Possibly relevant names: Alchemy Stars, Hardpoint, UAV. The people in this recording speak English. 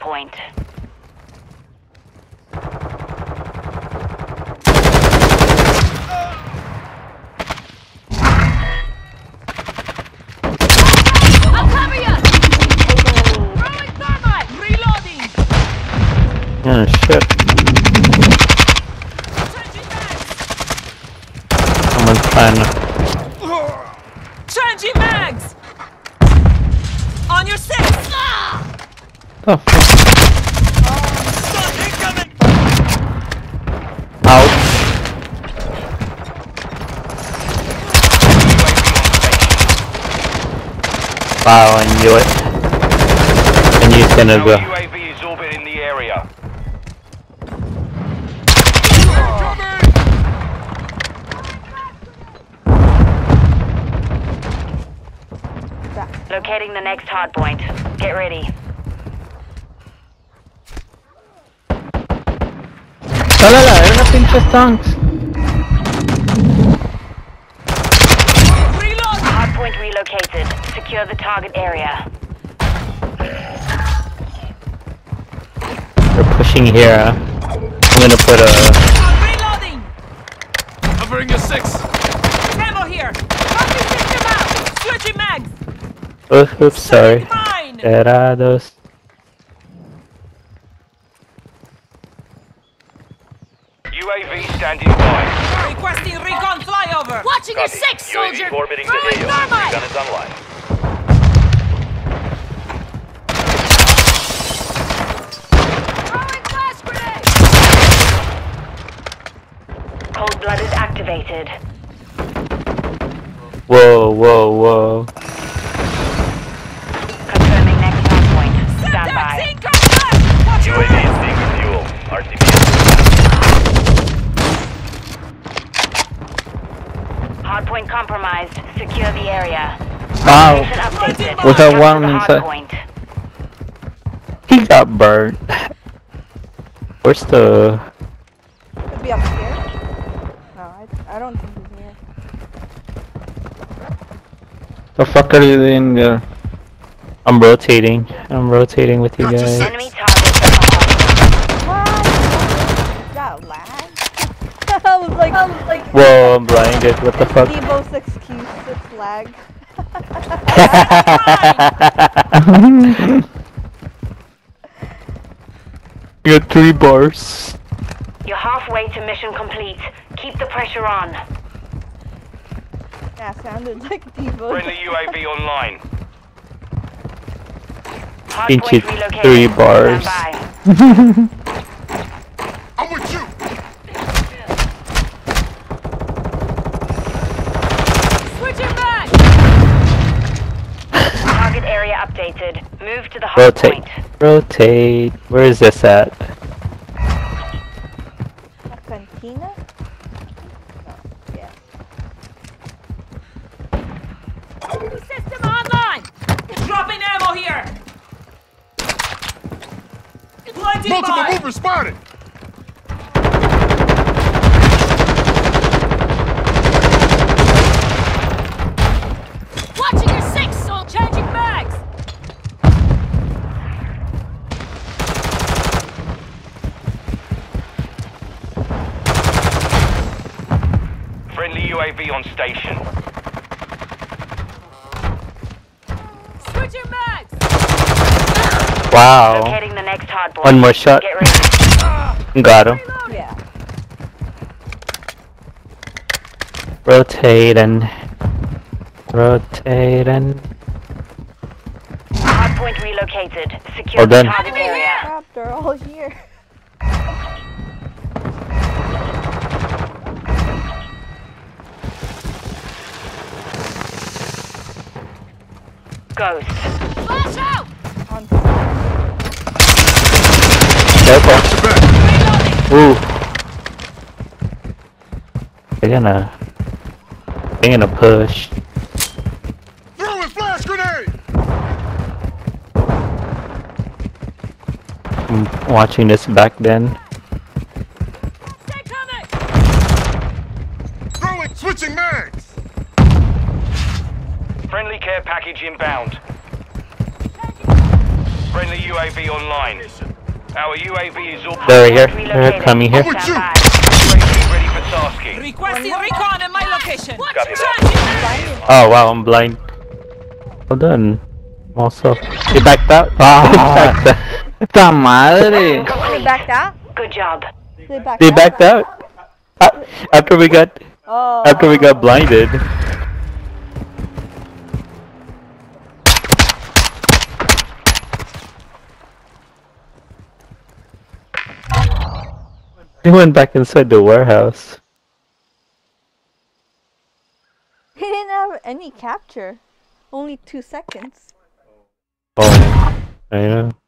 point. Oh shit. Someone's trying. Changing mags! On your six! Oh fuck. Stop incoming! Ouch. Wow, I knew it. And you sent it well. UAV is orbiting the area. Locating the next hard point. Get ready. Chalala, hay unos pinches tanks. Hard point relocated. Secure the target area. They're pushing here. I'm gonna put a. Reloading. Covering your six. Ammo here. Copy, take them out. Switching mags. Oops, sorry. Errados. UAV standing by. Requesting recon flyover. Watching your six, soldier. Orbiting the hill. Gun is online. Throwing flash grenade. Cold blood is activated. Whoa, whoa, whoa. Hardpoint compromised. Secure the area. Wow. What's that one inside? He got burned. Where's the? Could be upstairs. No, I don't think he's here. The fuck are you in there? I'm rotating. I'm rotating with you guys. Enemy I was like, whoa, I'm blinded. What the fuck? Debo's excuse, it's lag. You got 3 bars. You're halfway to mission complete. Keep the pressure on. That sounded like Debo. Bring the UAV online. Pinch 3 bars. I'm with you. Updated. Move to the hard point. Rotate. Where is this at? La Cantina? No. Yeah. System online! Dropping ammo here! Multiple movers spotted! UAV on station. Switch your mags. Wow. Locating the next hard point. One more shot. Get ready. Got him. Yeah. Rotating. Hard point relocated. Secure the target area. They're all here. Ghost. Flash out! Careful. Ooh. They're gonna push. Throw a flash grenade! I'm watching this back then. Stay coming! Throw it, switching mags! Friendly care package inbound. Friendly UAV UAV online. Our UAV is all... They're here. They're coming here. Ready for tasking. Requesting recon at my location. Oh wow, I'm blind. Well done. Also, he backed out. Ta madre. They backed out? Good job. They backed out? After we got... Oh. After we got blinded. He went back inside the warehouse. He didn't have any capture. Only 2 seconds. Oh, I know.